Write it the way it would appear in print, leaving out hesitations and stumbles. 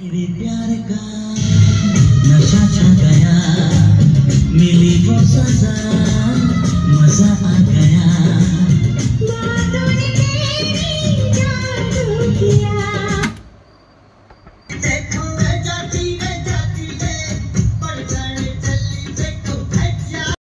तेरे प्यार का नशा छा गया, मिली वो सजा।